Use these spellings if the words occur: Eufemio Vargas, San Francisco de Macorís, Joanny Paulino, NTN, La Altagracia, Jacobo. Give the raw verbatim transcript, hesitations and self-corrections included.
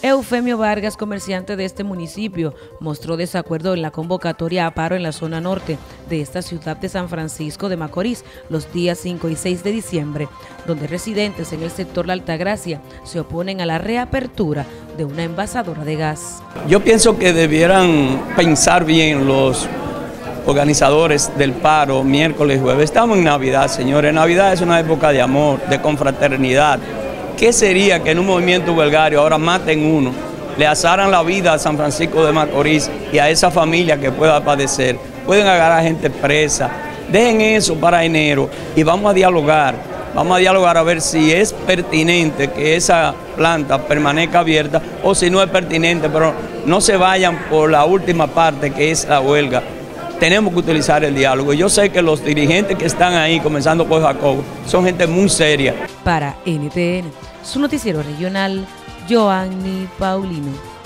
Eufemio Vargas, comerciante de este municipio, mostró desacuerdo en la convocatoria a paro en la zona norte de esta ciudad de San Francisco de Macorís los días cinco y seis de diciembre, donde residentes en el sector La Altagracia se oponen a la reapertura de una envasadora de gas. Yo pienso que debieran pensar bien los organizadores del paro miércoles y jueves. Estamos en Navidad, señores. Navidad es una época de amor, de confraternidad. ¿Qué sería que en un movimiento huelgario ahora maten uno, le asaran la vida a San Francisco de Macorís y a esa familia que pueda padecer? Pueden agarrar gente presa. Dejen eso para enero y vamos a dialogar. Vamos a dialogar a ver si es pertinente que esa planta permanezca abierta o si no es pertinente, pero no se vayan por la última parte que es la huelga. Tenemos que utilizar el diálogo. Yo sé que los dirigentes que están ahí, comenzando por Jacobo, son gente muy seria. Para N T N, su noticiero regional, Joanny Paulino.